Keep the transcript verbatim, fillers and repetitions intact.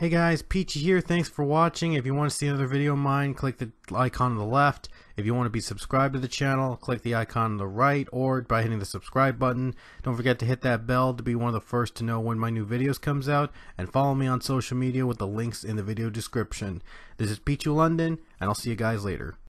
Hey guys, Pichu here. Thanks for watching. If you want to see another video of mine, click the icon on the left. If you want to be subscribed to the channel, click the icon on the right or by hitting the subscribe button. Don't forget to hit that bell to be one of the first to know when my new videos comes out, and follow me on social media with the links in the video description. This is Pichu London, and I'll see you guys later.